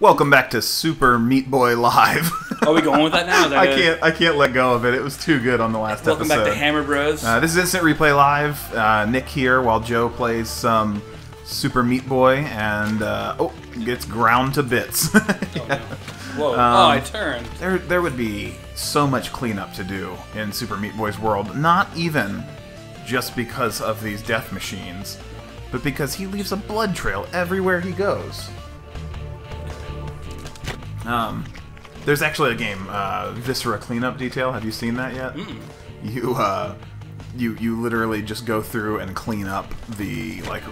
Welcome back to Super Meat Boy Live. Are we going with that now? I can't let go of it. It was too good on the last episode. Welcome back to Hammer Bros. This is Instant Replay Live. Nick here while Joe plays some Super Meat Boy and oh, gets ground to bits. Yeah. Oh, no. Whoa! Oh, I turned. There would be so much cleanup to do in Super Meat Boy's world. Not even just because of these death machines, but because he leaves a blood trail everywhere he goes. There's actually a game, Viscera Cleanup Detail. Have you seen that yet? Mm. You literally just go through and clean up the like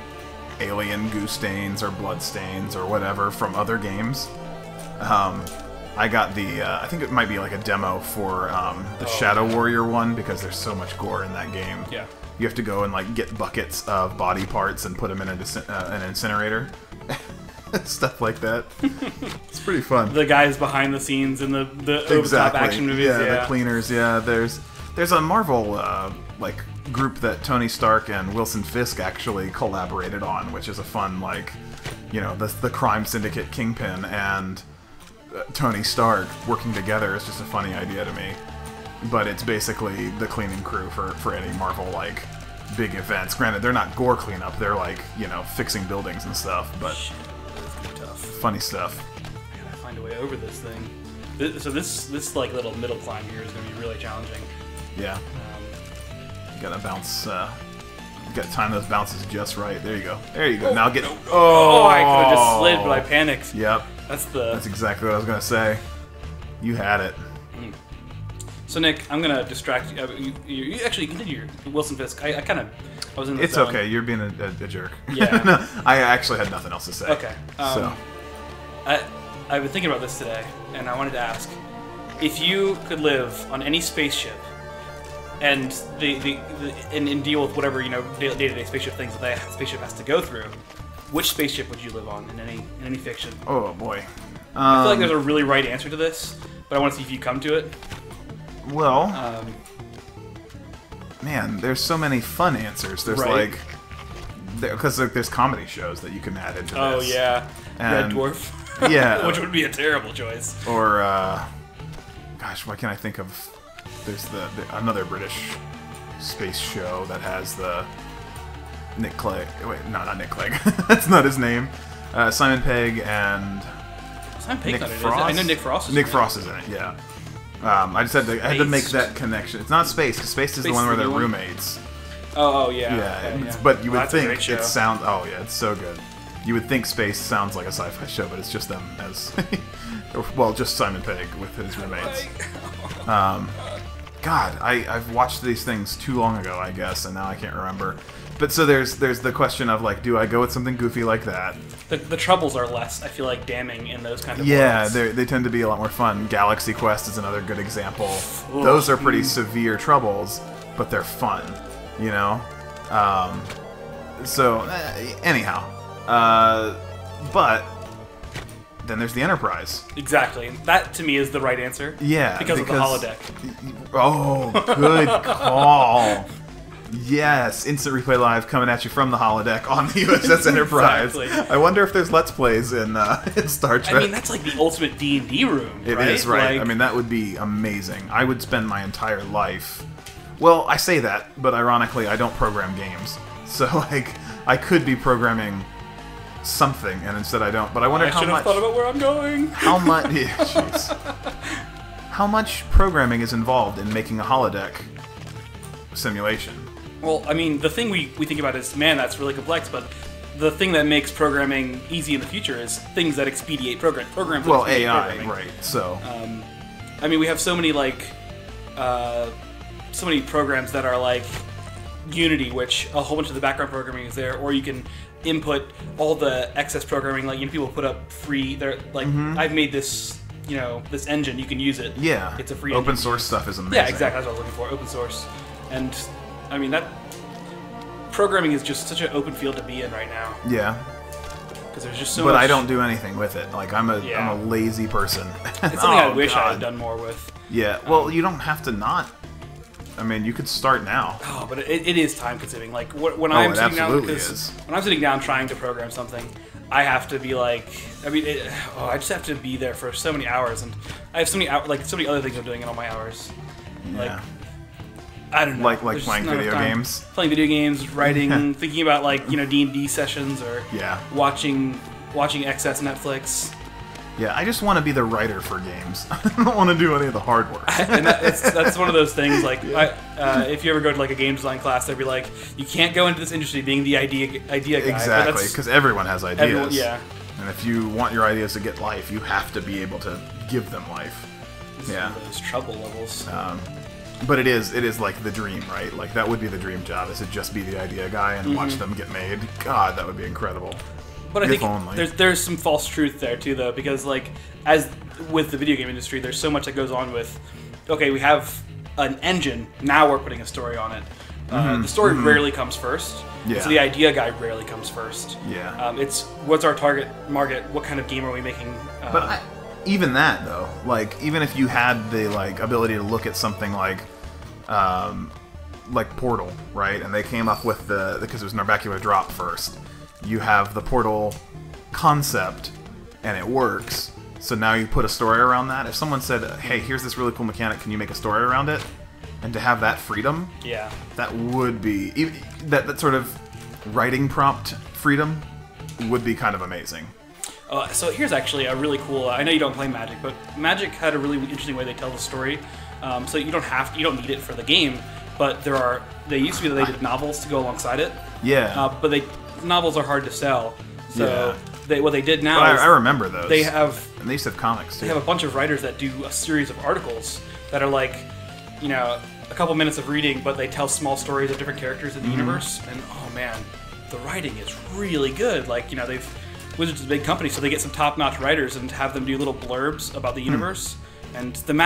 alien goo stains or blood stains or whatever from other games. I got the I think it might be like a demo for the Shadow Warrior one because there's so much gore in that game. Yeah. You have to go and like get buckets of body parts and put them in an incinerator. Stuff like that. It's pretty fun. The guys behind the scenes in the over-the-top action movies. Yeah, the cleaners. Yeah, there's a Marvel like group that Tony Stark and Wilson Fisk actually collaborated on, which is a fun like, you know, the crime syndicate Kingpin and Tony Stark working together is just a funny idea to me. But it's basically the cleaning crew for any Marvel like big events. Granted, they're not gore cleanup. They're like, you know, fixing buildings and stuff. But shit. Funny stuff. I gotta find a way over this thing. So this like little middle climb here is gonna be really challenging. Yeah. Gotta bounce. Gotta time those bounces just right. There you go. There you go. Oh, now get. No. Oh, I could have just slid, but I panicked. Yep. That's exactly what I was gonna say. You had it. Mm. So Nick, I'm gonna distract you. You actually continue your Wilson Fisk. I kind of. I was in the zone. Okay. You're being a jerk. Yeah. No, I actually had nothing else to say. Okay. So. I've been thinking about this today, and I wanted to ask, if you could live on any spaceship and and deal with whatever, you know, day-to-day spaceship things that that spaceship has to go through, which spaceship would you live on in any fiction? Oh boy. I feel like there's a really right answer to this, but I want to see if you come to it. Well, man, there's so many fun answers. There's right? Like, because like, there's comedy shows that you can add into this. Oh yeah, and Red Dwarf. Yeah, which would be a terrible choice. Or, gosh, why can't I think of? There's another British space show that has the Nick Clegg. Wait, no, not Nick Clegg. That's not his name. Simon Pegg and Nick Frost. I know Nick Frost. Nick Frost is in it. Yeah. I just had to make that connection. It's not space. Cause space is the one where they're roommates. Oh yeah. Yeah, yeah. But you would think it sounds. Oh yeah, it's so good. You would think space sounds like a sci-fi show, but it's just them as... well, just Simon Pegg with his roommates. God, I've watched these things too long ago, I guess, and now I can't remember. But so there's the question of, like, do I go with something goofy like that? The troubles are less, I feel like, damning in those kind of worlds. Yeah, they tend to be a lot more fun. Galaxy Quest is another good example. Ugh. Those are pretty severe troubles, but they're fun, you know? Anyhow... but then there's the Enterprise. Exactly. That, to me, is the right answer. Yeah. Because of the holodeck. Oh, good call. Yes. Instant Replay Live coming at you from the holodeck on the USS Enterprise. Exactly. I wonder if there's Let's Plays in Star Trek. I mean, that's like the ultimate D&D room, right? It is, right. Like... I mean, that would be amazing. I would spend my entire life... Well, I say that, but ironically, I don't program games. So, like, I could be programming... something, and instead I don't. But I wonder how much. I should have thought about where I'm going. How much? Yeah, jeez. How much programming is involved in making a holodeck simulation? Well, I mean, the thing we think about is, man, that's really complex. But the thing that makes programming easy in the future is things that expedite programs. Well, AI, right? So, I mean, we have so many like, so many programs that are like Unity, which a whole bunch of the background programming is there, or you can input all the excess programming, like, you know, people put up free. They're like, I've made this, you know, this engine. You can use it. Yeah, it's a free open source stuff is amazing. Yeah, exactly. That's what I was looking for. Open source, and I mean that programming is just such an open field to be in right now. Yeah, because there's just so. But much... I don't do anything with it. Like I'm a lazy person. It's something I wish I had done more with. Yeah. Well, you don't have to not. I mean, you could start now. Oh, but it is time consuming. Like when I'm sitting down trying to program something, I have to be like, I just have to be there for so many hours, and I have so many so many other things I'm doing in all my hours. Yeah. Like, I don't know. Like playing video games. Playing video games, writing, thinking about D&D sessions, or watching excess Netflix. Yeah, I just want to be the writer for games. I don't want to do any of the hard work. And that's one of those things. Like, if you ever go to a game design class, they'll be like, you can't go into this industry being the idea guy. Exactly, because everyone has ideas. And if you want your ideas to get life, you have to be able to give them life. It's one of those trouble levels. But it is like the dream, right? Like, that would be the dream job, is to just be the idea guy and watch them get made. God, that would be incredible. But I think there's some false truth there too, though, because as with the video game industry, there's so much that goes on with, okay, we have an engine, now we're putting a story on it. The story rarely comes first. Yeah. So the idea guy rarely comes first. Yeah. It's what's our target market? What kind of game are we making? But even that though, even if you had the ability to look at something like Portal, right? And they came up with the, because it was Narbacular Drop first. You have the Portal concept, and it works. So now you put a story around that. If someone said, "Hey, here's this really cool mechanic. Can you make a story around it?" and to have that freedom, that would be that sort of writing prompt freedom would be kind of amazing. So here's actually a really cool. I know you don't play Magic, but Magic had a really interesting way they tell the story. So you don't need it for the game, but they used to be that they did novels to go alongside it. Yeah, but they. Novels are hard to sell, so what they did now is... I remember those. They have... And they used to have comics, too. They have a bunch of writers that do a series of articles that are a couple minutes of reading, but they tell small stories of different characters in the universe, and oh man, the writing is really good. Wizards is a big company, so they get some top-notch writers and have them do little blurbs about the universe, and the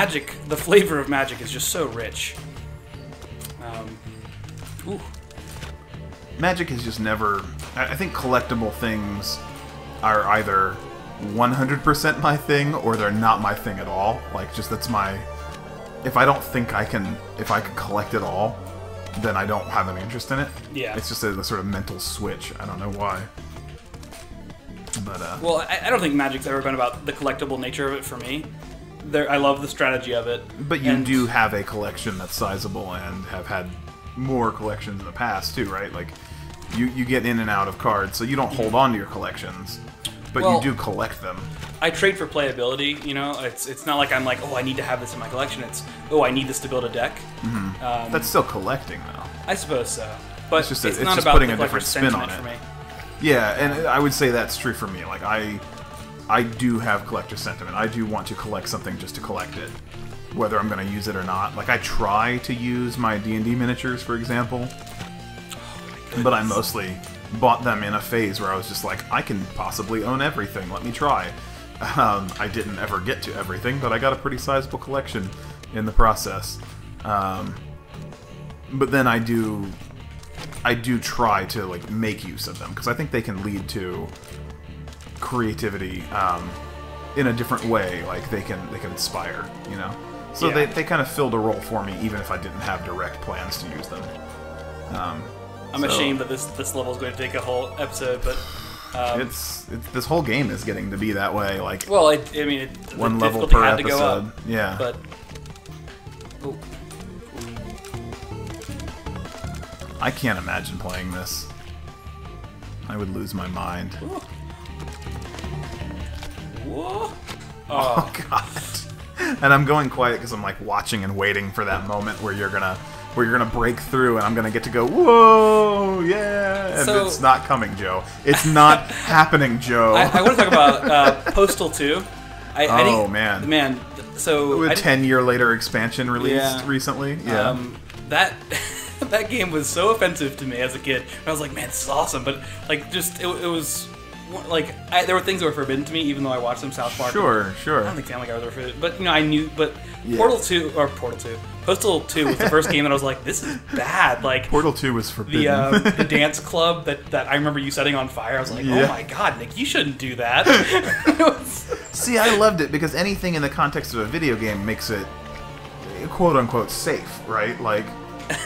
flavor of Magic is just so rich. Magic is just never... I think collectible things are either 100% my thing or they're not my thing at all. That's my... If I don't think I can... If I can collect it all, then I don't have an interest in it. Yeah. It's just a sort of mental switch. I don't know why. But, well, I don't think Magic's ever been about the collectible nature of it for me. I love the strategy of it. But you do have a collection that's sizable and have had... more collections in the past too, right? You get in and out of cards, so you don't hold on to your collections, but you do collect them. I trade for playability, It's not like I'm like, oh, I need to have this in my collection. It's, oh, I need this to build a deck. That's still collecting, though. I suppose so, but it's not about putting a different spin on it. For me. Yeah, and I would say that's true for me. I do have collector sentiment. I do want to collect something just to collect it. Whether I'm going to use it or not. I try to use my D&D miniatures, for example. Oh, but I mostly bought them in a phase where I was just like, I can possibly own everything, let me try. I didn't ever get to everything, but I got a pretty sizable collection in the process. But then I do try to make use of them, because I think they can lead to creativity in a different way. They can inspire, So they kind of filled a role for me, even if I didn't have direct plans to use them. I'm ashamed that this level is going to take a whole episode, but this whole game is getting to be that way. Well, one level per episode. To go up, yeah. But I can't imagine playing this. I would lose my mind. Ooh. Whoa! Oh God. And I'm going quiet because I'm watching and waiting for that moment where you're gonna break through, and I'm gonna get to go whoa yeah, and so, it's not coming, Joe. It's not happening, Joe. I want to talk about Postal 2. I think, man. So with a 10-year later expansion released recently. Yeah. That game was so offensive to me as a kid. I was like, man, this is awesome, but it was. There were things that were forbidden to me, even though I watched some South Park. Sure. I don't think Family Guy was forbidden, but I knew. But yeah. Postal 2 was the first game that I was like, this is bad. Portal 2 was forbidden. The dance club that I remember you setting on fire. I was like, oh my God, Nick, you shouldn't do that. See, I loved it because anything in the context of a video game makes it quote unquote safe, right?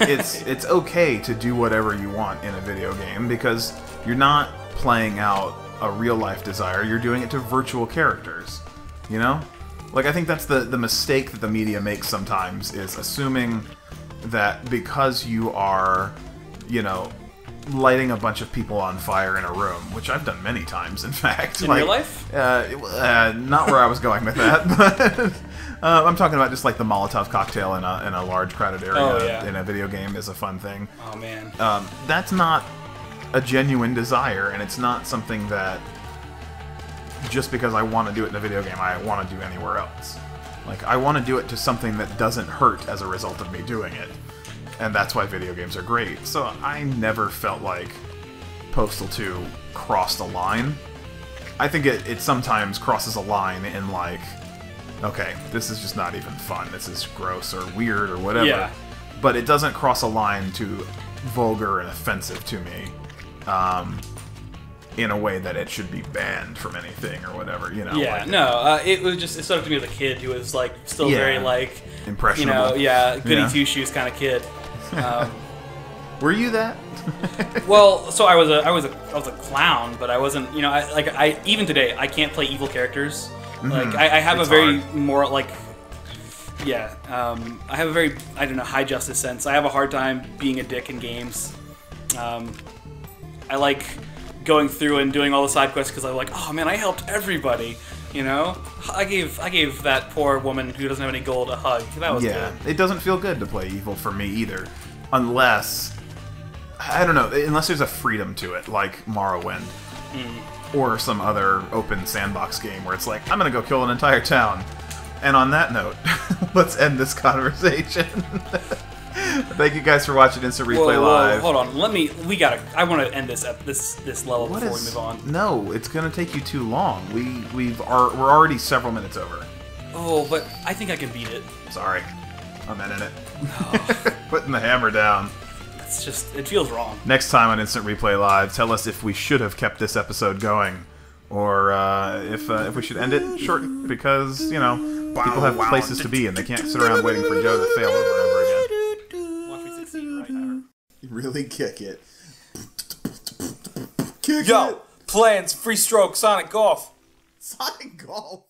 It's okay to do whatever you want in a video game because you're not playing out a real-life desire, you're doing it to virtual characters, you know? Like, I think that's the mistake that the media makes sometimes, is assuming that because you are, you know, lighting a bunch of people on fire in a room, which I've done many times, in fact. In like, real life? Not where I was going with that, but I'm talking about just like the Molotov cocktail in a large crowded area in a video game is a fun thing. Oh, man. That's not a genuine desire, and it's not something that just because I want to do it in a video game, I want to do anywhere else. Like, I want to do it to something that doesn't hurt as a result of me doing it. And that's why video games are great. So I never felt like Postal 2 crossed a line. I think it sometimes crosses a line in like, okay, this is just not even fun. This is gross or weird or whatever. Yeah. But it doesn't cross a line to vulgar and offensive to me in a way that it should be banned from anything or whatever, you know? Yeah, like, no, it was just, it stuck to me as a kid who was like still very like... impressionable. You know, goody two-shoes kind of kid. Were you that? Well, so I was a clown, but I wasn't. You know, I even today I can't play evil characters. Mm-hmm. Like I have a very hard. More like, yeah, I have a very high justice sense. I have a hard time being a dick in games. I like going through and doing all the side quests because I'm like, oh man, I helped everybody. You know, I gave that poor woman who doesn't have any gold a hug. That was good. It doesn't feel good to play evil for me either, unless unless there's a freedom to it, like Morrowind, or some other open sandbox game where it's like, I'm gonna go kill an entire town. And on that note, let's end this conversation. Thank you guys for watching Instant Replay Live. Hold on, I want to end this at this level before we move on. No, it's gonna take you too long. We're already several minutes over. Oh, but I think I can beat it. Sorry, I'm ending it. Oh. Putting the hammer down. That's just, it feels wrong. Next time on Instant Replay Live, tell us if we should have kept this episode going, or if we should end it short because people have places to be and they can't sit around waiting for Joe to fail over and over again. Really kick it. Kick it. Yo, plans, free stroke, Sonic Golf. Sonic Golf?